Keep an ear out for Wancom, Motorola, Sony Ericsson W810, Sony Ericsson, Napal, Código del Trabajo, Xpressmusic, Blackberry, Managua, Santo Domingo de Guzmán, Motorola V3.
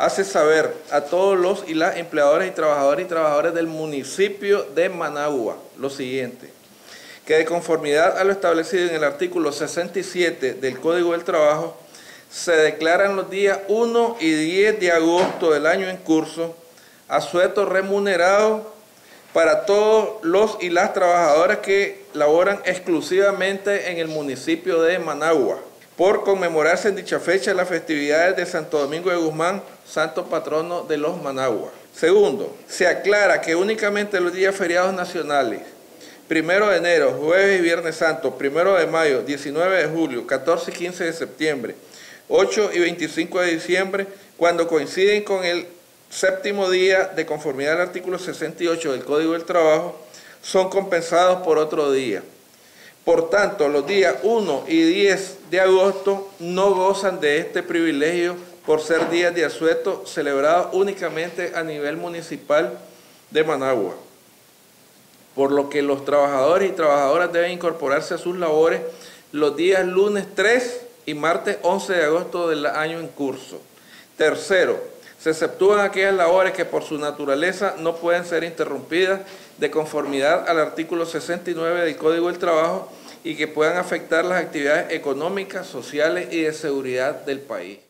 hace saber a todos los y las empleadores y trabajadoras del municipio de Managua lo siguiente: que de conformidad a lo establecido en el artículo 67 del Código del Trabajo, se declaran los días 1 y 10 de agosto del año en curso asueto remunerado para todos los y las trabajadoras que laboran exclusivamente en el municipio de Managua, por conmemorarse en dicha fecha las festividades de Santo Domingo de Guzmán, santo patrono de los Managua. Segundo, se aclara que únicamente los días feriados nacionales, 1 de enero, jueves y viernes santo, 1 de mayo, 19 de julio, 14 y 15 de septiembre, 8 y 25 de diciembre, cuando coinciden con el séptimo día, de conformidad al artículo 68 del Código del Trabajo, son compensados por otro día. Por tanto, los días 1 y 10 de agosto no gozan de este privilegio por ser días de asueto celebrados únicamente a nivel municipal de Managua, por lo que los trabajadores y trabajadoras deben incorporarse a sus labores los días lunes 3 y martes 11 de agosto del año en curso. Tercero, se exceptúan aquellas labores que por su naturaleza no pueden ser interrumpidas de conformidad al artículo 69 del Código del Trabajo y que puedan afectar las actividades económicas, sociales y de seguridad del país.